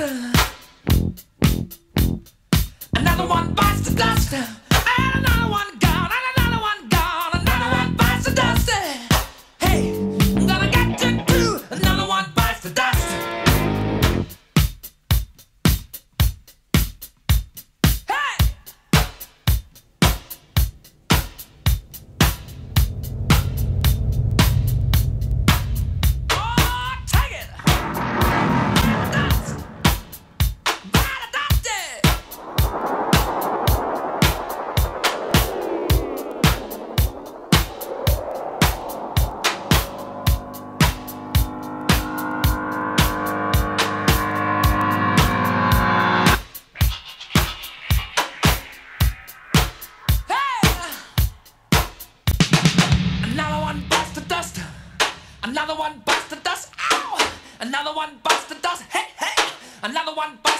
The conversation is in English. Another one bites the dust, and another one gone, and another one gone. Another one bites the dust. Hey, I'm gonna get you too. Another one bites the dust. Another one busts the dust, ow! Another one busts the dust, hey, hey! Another one busts